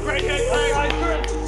Great game playing ice cream.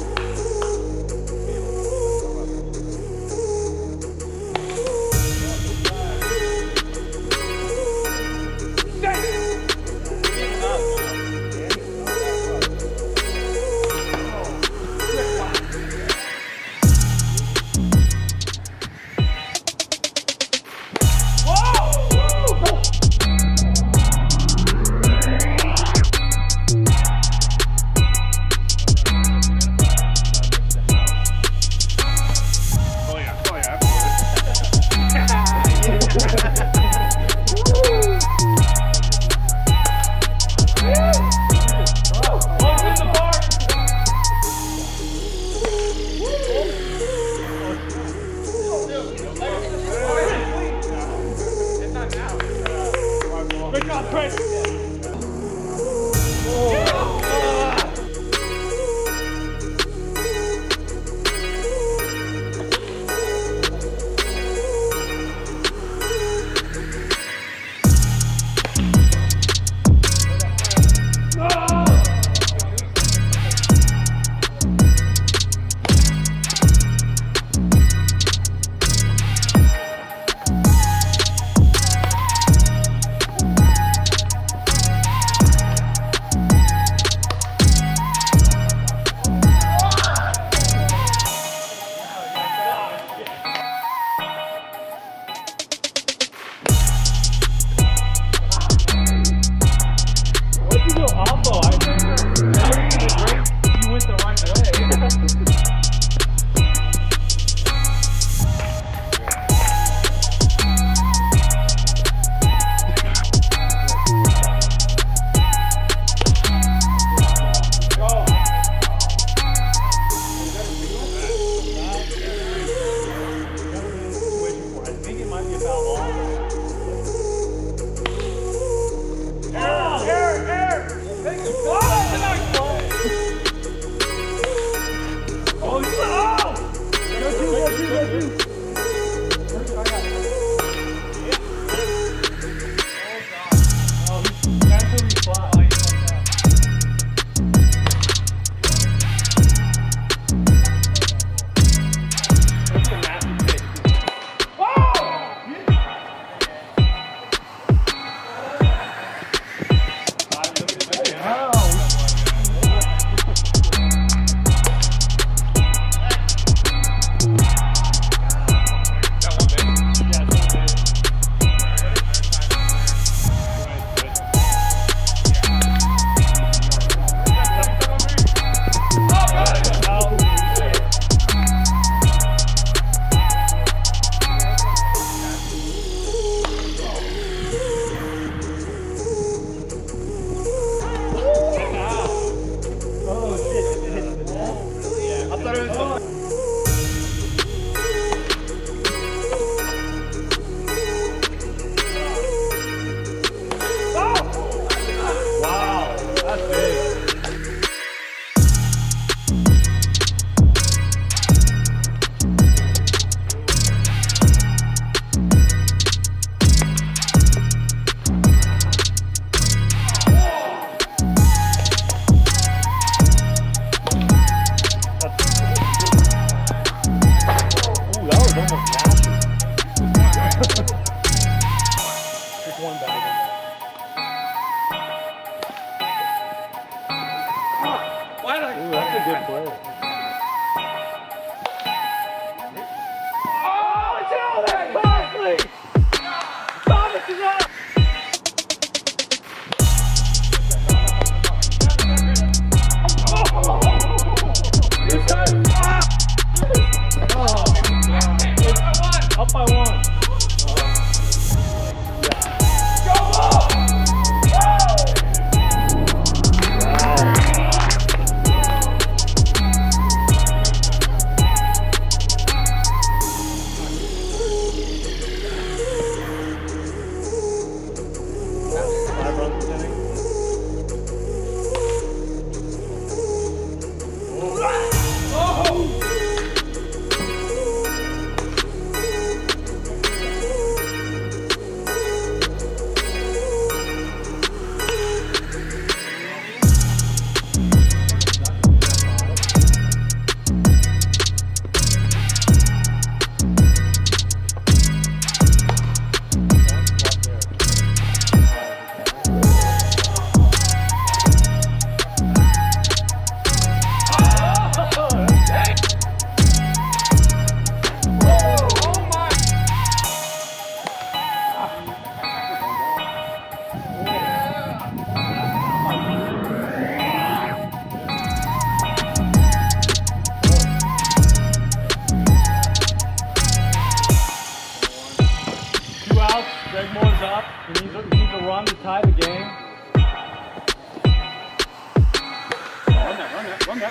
Okay.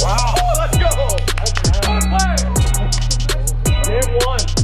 Wow. Let's go. Good play. Game one.